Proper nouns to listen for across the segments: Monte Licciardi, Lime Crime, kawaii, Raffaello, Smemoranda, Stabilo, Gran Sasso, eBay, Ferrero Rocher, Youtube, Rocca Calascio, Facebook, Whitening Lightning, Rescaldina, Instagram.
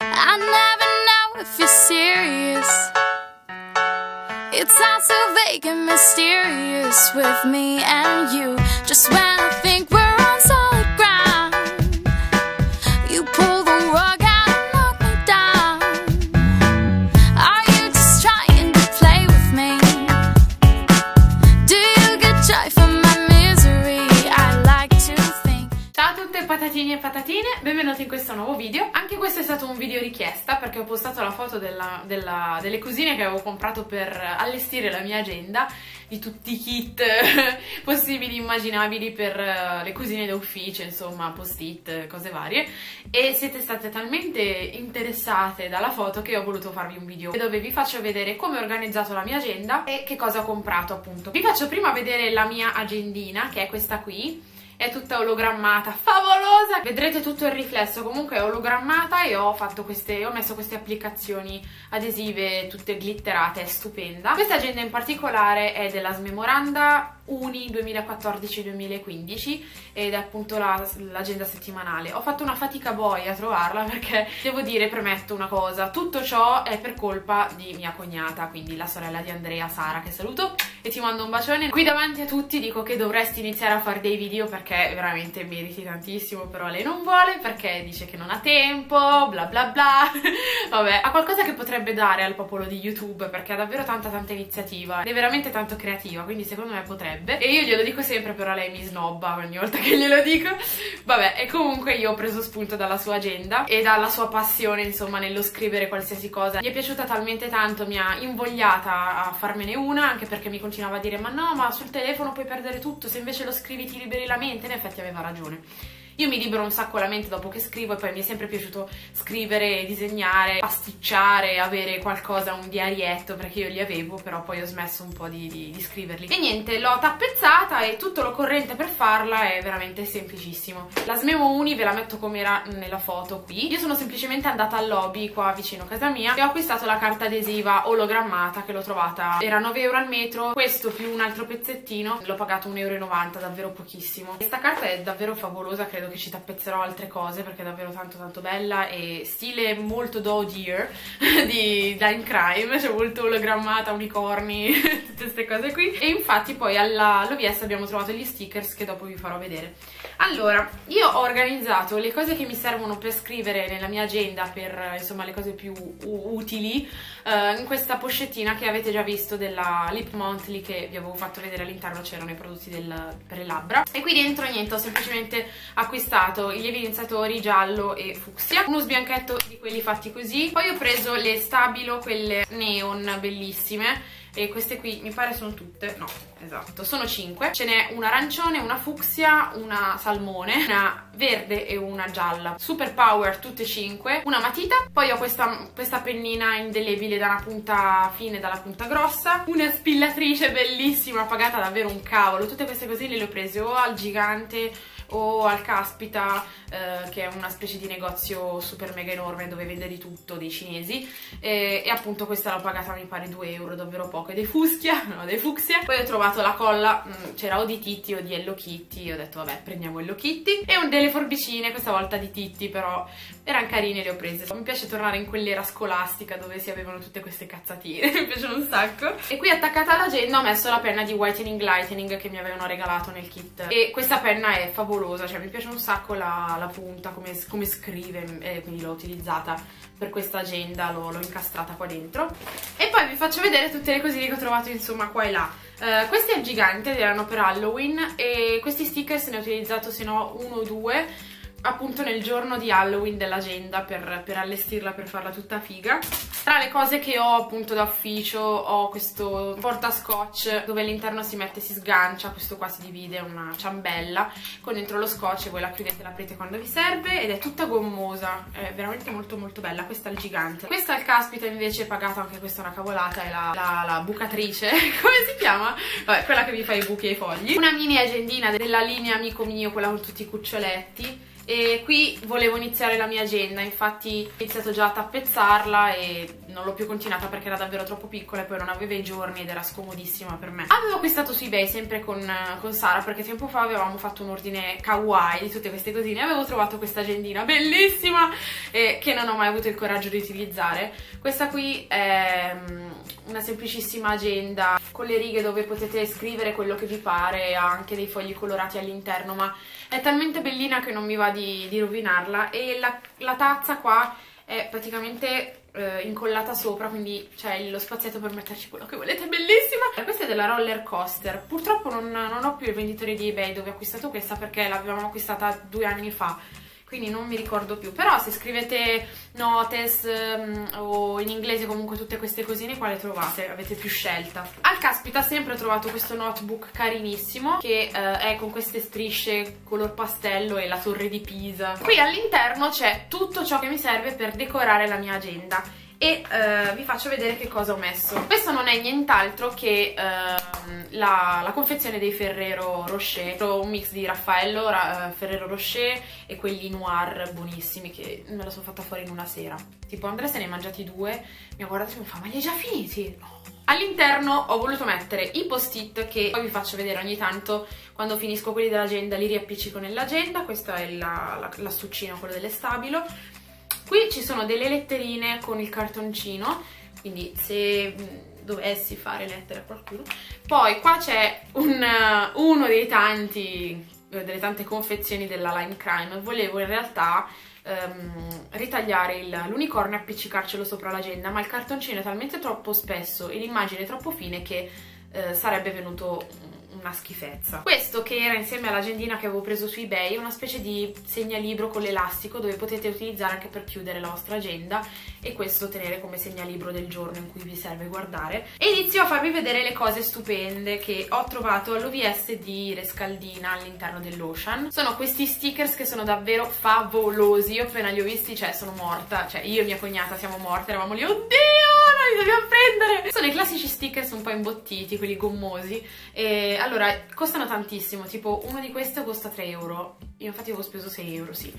I never know if you're serious. It's all so vague and mysterious with me and you. Just when I think we're on solid ground, you pull the rug out and knock me down. Are you just trying to play with me? Do you get joy from my misery? I like to think. Ciao a tutte patatini e patatine, benvenuti in questo nuovo video. Anche questo è stato un video richiesta perché ho postato la foto delle cosine che avevo comprato per allestire la mia agenda, di tutti i kit possibili immaginabili per le cosine d'ufficio, insomma post-it, cose varie, e siete state talmente interessate dalla foto che ho voluto farvi un video dove vi faccio vedere come ho organizzato la mia agenda e che cosa ho comprato appunto. Vi faccio prima vedere la mia agendina, che è questa qui. È tutta ologrammata, favolosa! Vedrete tutto il riflesso, comunque è ologrammata e ho messo queste applicazioni adesive tutte glitterate, è stupenda. Questa agenda in particolare è della Smemoranda Uni 2014-2015 ed è appunto l'agenda settimanale. Ho fatto una fatica boia a trovarla perché, devo dire, premetto una cosa, tutto ciò è per colpa di mia cognata, quindi la sorella di Andrea, Sara, che saluto e ti mando un bacione. Qui davanti a tutti dico che dovresti iniziare a fare dei video perché veramente meriti tantissimo, però lei non vuole perché dice che non ha tempo, bla bla bla. Vabbè, ha qualcosa che potrebbe dare al popolo di YouTube perché ha davvero tanta iniziativa, è veramente tanto creativa, quindi secondo me potrebbe. E io glielo dico sempre, però lei mi snobba ogni volta che glielo dico. Vabbè, e comunque io ho preso spunto dalla sua agenda e dalla sua passione, insomma, nello scrivere qualsiasi cosa. Gli è piaciuta talmente tanto, mi ha invogliata a farmene una, anche perché mi continuava a dire: ma no, ma sul telefono puoi perdere tutto, se invece lo scrivi ti liberi la mente. In effetti aveva ragione. Io mi libero un sacco la mente dopo che scrivo e poi mi è sempre piaciuto scrivere, disegnare, pasticciare, avere qualcosa, un diarietto, perché io li avevo, però poi ho smesso un po' di scriverli. E niente, l'ho tappezzata e tutto l'occorrente per farla è veramente semplicissimo. La Smemo Uni ve la metto come era nella foto qui. Io sono semplicemente andata al lobby qua vicino a casa mia e ho acquistato la carta adesiva ologrammata che l'ho trovata, era 9 euro al metro, questo più un altro pezzettino, l'ho pagato 1,90 euro, davvero pochissimo. Questa carta è davvero favolosa, credo che ci tappezzerò altre cose perché è davvero tanto bella e stile molto Do Dear di Lime Crime, cioè molto ologrammata, unicorni, tutte queste cose qui. E infatti poi all'OVS abbiamo trovato gli stickers che dopo vi farò vedere. Allora, io ho organizzato le cose che mi servono per scrivere nella mia agenda, per insomma le cose più utili, in questa pochettina che avete già visto della Lip Monthly che vi avevo fatto vedere. All'interno c'erano i prodotti per le labbra e qui dentro niente, ho semplicemente acquistato gli evidenziatori giallo e fucsia, uno sbianchetto di quelli fatti così, poi ho preso le Stabilo, quelle neon bellissime. E queste qui mi pare sono tutte, no, esatto, sono 5. Ce n'è un arancione, una fucsia, una salmone, una verde e una gialla. Super power tutte 5, una matita, poi ho questa pennina indelebile da una punta fine e dalla punta grossa, una spillatrice bellissima, pagata davvero un cavolo. Tutte queste cosine le ho prese o al Gigante o al Caspita, che è una specie di negozio super mega enorme dove vende di tutto, dei cinesi, e appunto questa l'ho pagata mi pare 2 euro, davvero poco, dei fucsia. Poi ho trovato la colla, c'era o di Titti o di Hello Kitty, ho detto vabbè prendiamo Hello Kitty, e delle forbicine, questa volta di Titti, però erano carine, le ho prese. Mi piace tornare in quell'era scolastica dove si avevano tutte queste cazzatine, mi piacciono un sacco. E qui attaccata all'agenda ho messo la penna di Whitening Lightning che mi avevano regalato nel kit, e questa penna è favolosa, cioè mi piace un sacco la punta, come scrive, quindi l'ho utilizzata per questa agenda, l'ho incastrata qua dentro. E poi vi faccio vedere tutte le cosine che ho trovato insomma qua e là. Questi al Gigante erano per Halloween e questi sticker se ne ho utilizzato se no uno o due appunto nel giorno di Halloween dell'agenda per allestirla, per farla tutta figa. Tra le cose che ho appunto da ufficio ho questo porta scotch dove all'interno si sgancia, questo qua si divide, è una ciambella con dentro lo scotch e voi la chiudete e l'aprite quando vi serve ed è tutta gommosa, è veramente molto bella. Questa è il Gigante. Questa al Caspita invece è pagata, anche questa è una cavolata, è la bucatrice come si chiama? Vabbè, quella che vi fa i buchi e i fogli. Una mini agendina della linea Amico Mio, quella con tutti i cuccioletti, E qui volevo iniziare la mia agenda, infatti ho iniziato già a tappezzarla e non l'ho più continuata perché era davvero troppo piccola e poi non aveva i giorni ed era scomodissima per me. Avevo acquistato su eBay sempre con Sara, perché tempo fa avevamo fatto un ordine kawaii di tutte queste cosine e avevo trovato questa agendina bellissima che non ho mai avuto il coraggio di utilizzare. Questa qui è una semplicissima agenda con le righe dove potete scrivere quello che vi pare, ha anche dei fogli colorati all'interno, ma è talmente bellina che non mi va di rovinarla. E la tazza qua è praticamente incollata sopra, quindi c'è lo spazietto per metterci quello che volete, è bellissima. Questa è della Roller Coaster, purtroppo non ho più il venditore di eBay dove ho acquistato questa perché l'avevamo acquistata 2 anni fa, quindi non mi ricordo più, però se scrivete notes o in inglese comunque tutte queste cosine qua le trovate, avete più scelta. Al caspita sempre ho trovato questo notebook carinissimo che è con queste strisce color pastello e la torre di Pisa. Qui all'interno c'è tutto ciò che mi serve per decorare la mia agenda e vi faccio vedere che cosa ho messo. Questo non è nient'altro che la confezione dei Ferrero Rocher, un mix di Raffaello, Ferrero Rocher e quelli noir buonissimi che me la sono fatta fuori in una sera. Tipo Andrea se ne è mangiati 2, mi ha guardato e mi fa: ma li hai già finiti? No. All'interno ho voluto mettere i post-it che poi vi faccio vedere ogni tanto, quando finisco quelli dell'agenda li riappiccico nell'agenda. Questa è l'assuccino, quello delle Stabilo. Qui ci sono delle letterine con il cartoncino, quindi se dovessi fare lettere a qualcuno. Poi qua c'è uno delle tante confezioni della Lime Crime. Volevo in realtà ritagliare l'unicorno e appiccicarcelo sopra l'agenda, ma il cartoncino è talmente troppo spesso e l'immagine è troppo fine che sarebbe venuto una schifezza. Questo che era insieme all'agendina che avevo preso su eBay è una specie di segnalibro con l'elastico dove potete utilizzare anche per chiudere la vostra agenda e questo tenere come segnalibro del giorno in cui vi serve guardare. E inizio a farvi vedere le cose stupende che ho trovato all'OVS di Rescaldina all'interno dell'Ocean. Sono questi stickers che sono davvero favolosi, io appena li ho visti, cioè sono morta, cioè io e mia cognata siamo morte, eravamo lì, oddio! Li dobbiamo prendere! Sono i classici stickers un po' imbottiti, quelli gommosi, e allora costano tantissimo, tipo uno di questi costa 3 euro, io infatti avevo speso 6 euro, sì,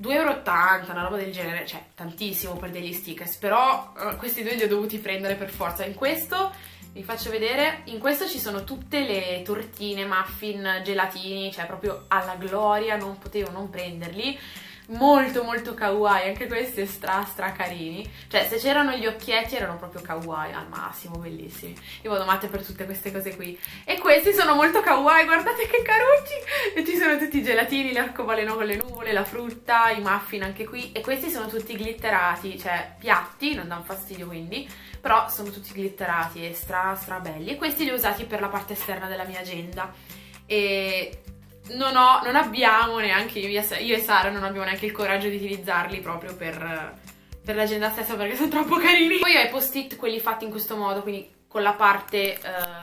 2,80 €, una roba del genere, cioè tantissimo per degli stickers, però questi 2 li ho dovuti prendere per forza. In questo vi faccio vedere, in questo ci sono tutte le tortine, muffin, gelatini, cioè proprio alla gloria, non potevo non prenderli. Molto molto kawaii, anche questi stra carini, cioè se c'erano gli occhietti erano proprio kawaii al massimo, bellissimi. Io vado matte per tutte queste cose qui. E questi sono molto kawaii, guardate che carucci! E ci sono tutti i gelatini, l'arcobaleno con le nuvole, la frutta, i muffin anche qui. E questi sono tutti glitterati, cioè piatti, non danno fastidio quindi, però sono tutti glitterati e stra belli. E questi li ho usati per la parte esterna della mia agenda. E non abbiamo neanche io e Sara non abbiamo neanche il coraggio di utilizzarli proprio per l'agenda stessa perché sono troppo carini. Poi ho i post-it, quelli fatti in questo modo, quindi con la parte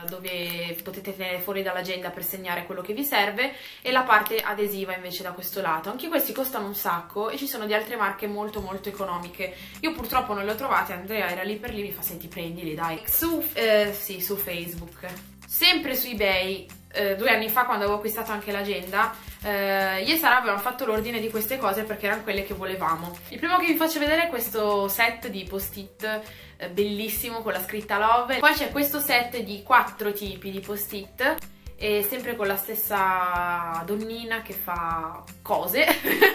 dove potete tenere fuori dall'agenda per segnare quello che vi serve e la parte adesiva invece da questo lato. Anche questi costano un sacco e ci sono di altre marche molto molto economiche. Io purtroppo non le ho trovate, Andrea era lì per lì, mi fa: senti, prendili dai. Su Facebook, sempre su eBay, 2 anni fa quando avevo acquistato anche l'agenda, io e Sara avevamo fatto l'ordine di queste cose perché erano quelle che volevamo. Il primo che vi faccio vedere è questo set di post-it bellissimo con la scritta Love. Poi c'è questo set di 4 tipi di post-it e sempre con la stessa donnina che fa cose.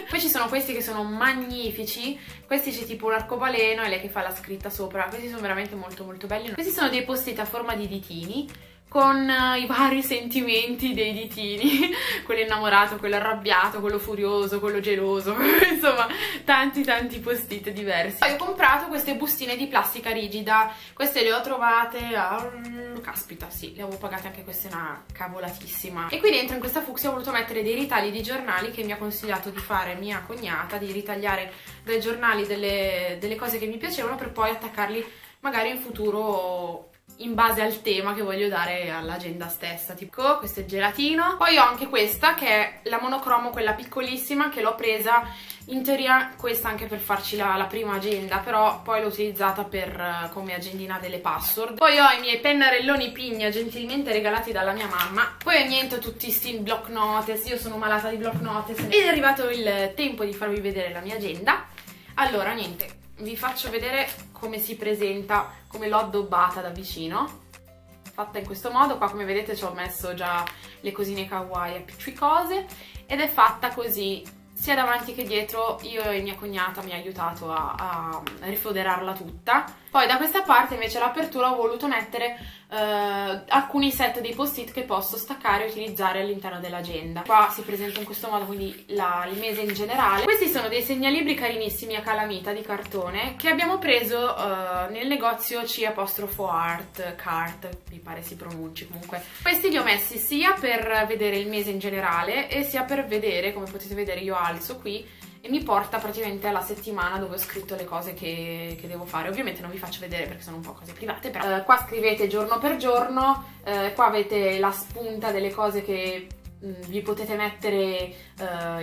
Poi ci sono questi che sono magnifici, questi c'è tipo un arcobaleno e lei che fa la scritta sopra, questi sono veramente molto molto belli. Questi sono dei post-it a forma di ditini con i vari sentimenti dei ditini, quello innamorato, quello arrabbiato, quello furioso, quello geloso, insomma tanti post-it diversi. Poi ho comprato queste bustine di plastica rigida, queste le ho trovate a... caspita, sì, le avevo pagate anche queste una cavolatissima. E qui dentro in questa fucsia ho voluto mettere dei ritagli di giornali che mi ha consigliato di fare mia cognata, di ritagliare dai giornali delle cose che mi piacevano per poi attaccarli magari in futuro in base al tema che voglio dare all'agenda stessa. Tipo questo è gelatino, poi ho anche questa che è la monocromo, quella piccolissima, che l'ho presa in teoria questa anche per farci la prima agenda, però poi l'ho utilizzata per come agendina delle password. Poi ho i miei pennarelloni pigna gentilmente regalati dalla mia mamma. Poi niente, tutti sti block notes, io sono malata di block notes. Ed è arrivato il tempo di farvi vedere la mia agenda. Allora niente, vi faccio vedere come si presenta, come l'ho addobbata da vicino. Fatta in questo modo, qua come vedete ci ho messo già le cosine kawaii appiccicose, ed è fatta così, sia davanti che dietro. Io e mia cognata mi ha aiutato a rifoderarla tutta. Poi da questa parte invece all'apertura ho voluto mettere alcuni set dei post-it che posso staccare e utilizzare all'interno dell'agenda. Qua si presenta in questo modo, quindi il mese in generale. Questi sono dei segnalibri carinissimi a calamita di cartone che abbiamo preso nel negozio C Art, mi pare si pronunci comunque. Questi li ho messi sia per vedere il mese in generale e sia per vedere, come potete vedere io alzo qui, e mi porta praticamente alla settimana dove ho scritto le cose che devo fare. Ovviamente non vi faccio vedere perché sono un po' cose private, però qua scrivete giorno per giorno, qua avete la spunta delle cose che vi potete mettere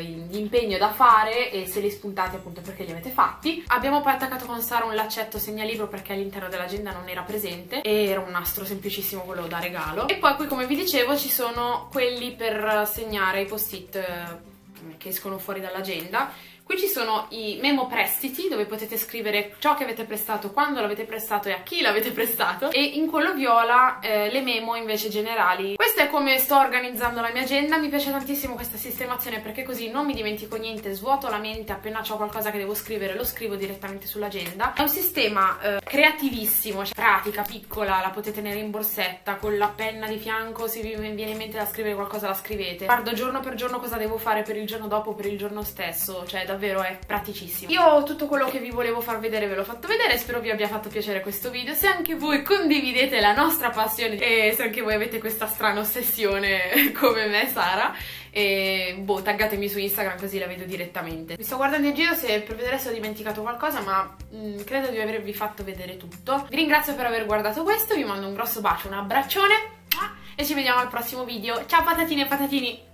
l'impegno da fare, e se li spuntate appunto perché li avete fatti. Abbiamo poi attaccato con Sara un laccetto segnalibro perché all'interno dell'agenda non era presente e era un nastro semplicissimo, quello da regalo. E poi qui, come vi dicevo, ci sono quelli per segnare i post-it che escono fuori dall'agenda. Qui ci sono i memo prestiti, dove potete scrivere ciò che avete prestato, quando l'avete prestato e a chi l'avete prestato, e in quello viola le memo invece generali. Questo è come sto organizzando la mia agenda. Mi piace tantissimo questa sistemazione perché così non mi dimentico niente, svuoto la mente, appena ho qualcosa che devo scrivere lo scrivo direttamente sull'agenda. È un sistema creativissimo, cioè pratica, piccola, la potete tenere in borsetta, con la penna di fianco, se vi viene in mente da scrivere qualcosa la scrivete. Guardo giorno per giorno cosa devo fare per il giorno dopo, per il giorno stesso, cioè davvero è praticissimo. Io tutto quello che vi volevo far vedere ve l'ho fatto vedere, spero vi abbia fatto piacere questo video. Se anche voi condividete la nostra passione e se anche voi avete questa strana ossessione come me, Sara, e boh, taggatemi su Instagram così la vedo direttamente. Mi sto guardando in giro se per vedere se ho dimenticato qualcosa, ma credo di avervi fatto vedere tutto. Vi ringrazio per aver guardato questo, vi mando un grosso bacio, un abbraccione e ci vediamo al prossimo video. Ciao patatine e patatini!